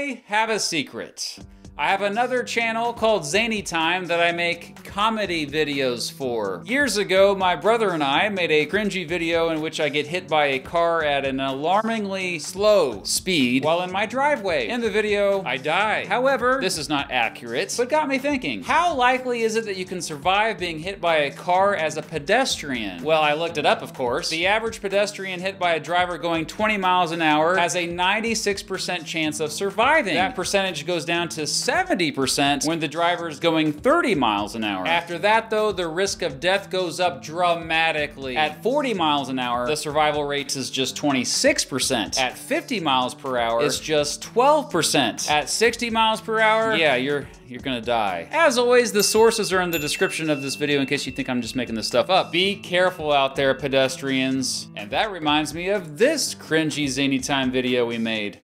I have a secret. I have another channel called Zany Time that I make comedy videos for. Years ago, my brother and I made a cringy video in which I get hit by a car at an alarmingly slow speed while in my driveway. In the video, I die. However, this is not accurate, but got me thinking. How likely is it that you can survive being hit by a car as a pedestrian? Well, I looked it up, of course. The average pedestrian hit by a driver going 20 miles an hour has a 96% chance of surviving. That percentage goes down to 70% when the driver is going 30 miles an hour. After that though, the risk of death goes up dramatically. At 40 miles an hour, the survival rate is just 26%. At 50 miles per hour, it's just 12%. At 60 miles per hour, yeah, you're gonna die. As always, the sources are in the description of this video in case you think I'm just making this stuff up. Be careful out there, pedestrians. And that reminds me of this cringy Zany Time video we made.